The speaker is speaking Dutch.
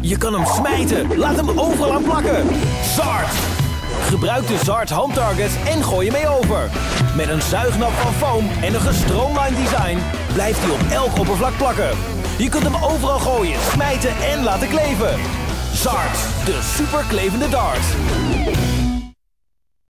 Je kan hem smijten. Laat hem overal aan plakken. Zart! Gebruik de Zart handtargets en gooi hem mee over. Met een zuignap van foam en een gestroomlijnd design blijft hij op elk oppervlak plakken. Je kunt hem overal gooien, smijten en laten kleven. Zartz, de superklevende dart.